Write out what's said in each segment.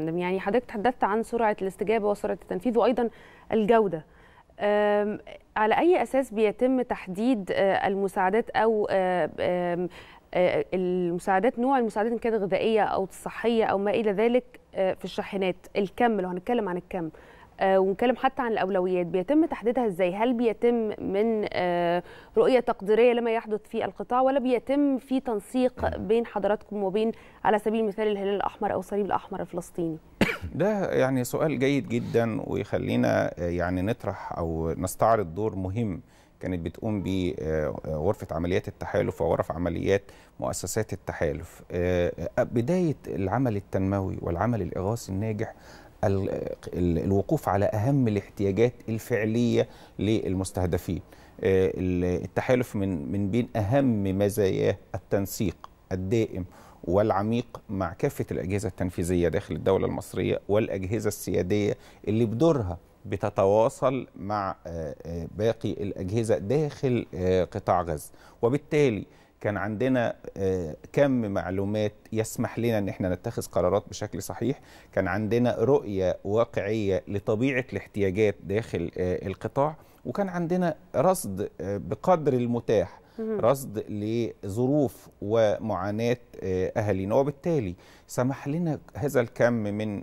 يعني حضرتك تحدثت عن سرعة الاستجابة وسرعة التنفيذ وأيضا الجودة. على أي أساس بيتم تحديد المساعدات أو المساعدات، نوع المساعدات إن كانت غذائية أو صحية أو ما إلى ذلك في الشاحنات؟ الكم، لو هنتكلم عن الكم ونتكلم حتى عن الأولويات، بيتم تحديدها إزاي؟ هل بيتم من رؤية تقديرية لما يحدث في القطاع، ولا بيتم في تنسيق بين حضراتكم وبين على سبيل المثال الهلال الأحمر أو الصليب الأحمر الفلسطيني؟ ده يعني سؤال جيد جدا، ويخلينا يعني نطرح أو نستعرض دور مهم كانت بتقوم به غرفة عمليات التحالف وغرف عمليات مؤسسات التحالف. بداية العمل التنموي والعمل الإغاثي الناجح الوقوف على أهم الاحتياجات الفعلية للمستهدفين. التحالف من بين أهم مزاياه التنسيق الدائم والعميق مع كافة الأجهزة التنفيذية داخل الدولة المصرية والأجهزة السيادية اللي بدورها بتتواصل مع باقي الأجهزة داخل قطاع غزة، وبالتالي كان عندنا كم معلومات يسمح لنا ان احنا نتخذ قرارات بشكل صحيح. كان عندنا رؤية واقعية لطبيعة الاحتياجات داخل القطاع، وكان عندنا رصد بقدر المتاح، رصد لظروف ومعاناة أهالينا، وبالتالي سمح لنا هذا الكم من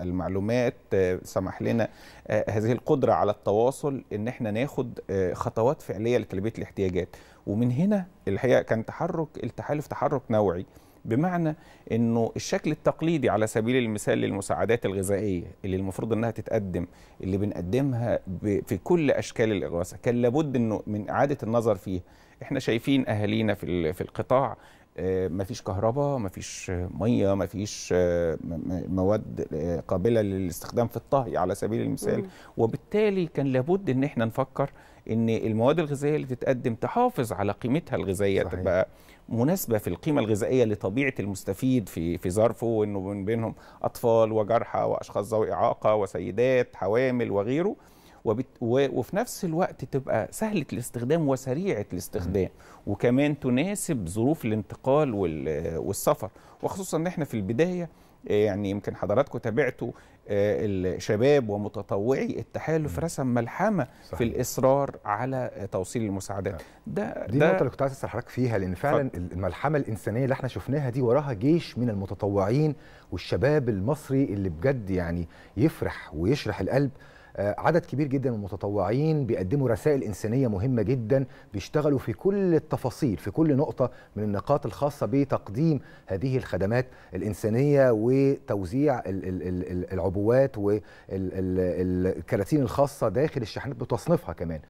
المعلومات، سمح لنا هذه القدرة على التواصل إن احنا ناخد خطوات فعلية لتلبية الاحتياجات. ومن هنا الحقيقة كان تحرك التحالف تحرك نوعي، بمعنى انه الشكل التقليدي على سبيل المثال للمساعدات الغذائيه اللي المفروض انها تتقدم، اللي بنقدمها في كل اشكال الاغاثه، كان لابد انه من اعاده النظر فيها. احنا شايفين اهالينا في القطاع مفيش كهرباء، مفيش ميه، مفيش مواد قابله للاستخدام في الطهي على سبيل المثال، وبالتالي كان لابد ان احنا نفكر ان المواد الغذائيه اللي تتقدم تحافظ على قيمتها الغذائيه، تبقى مناسبه في القيمه الغذائيه لطبيعه المستفيد في ظرفه، وانه من بينهم اطفال وجرحى واشخاص ذوي اعاقه وسيدات حوامل وغيره، وفي نفس الوقت تبقى سهله الاستخدام وسريعه الاستخدام، وكمان تناسب ظروف الانتقال والسفر، وخصوصا ان احنا في البدايه يعني يمكن حضراتكم تابعتوا الشباب ومتطوعي التحالف رسم ملحمه في الاصرار على توصيل المساعدات. دي النقطه اللي كنت عايز اسال حضرتك فيها، لان فعلا الملحمه الانسانيه اللي احنا شفناها دي وراها جيش من المتطوعين والشباب المصري اللي بجد يعني يفرح ويشرح القلب. عدد كبير جدا من المتطوعين بيقدموا رسائل إنسانية مهمة جدا، بيشتغلوا في كل التفاصيل في كل نقطة من النقاط الخاصة بتقديم هذه الخدمات الإنسانية وتوزيع العبوات والكراتين الخاصة داخل الشاحنات بتصنيفها كمان.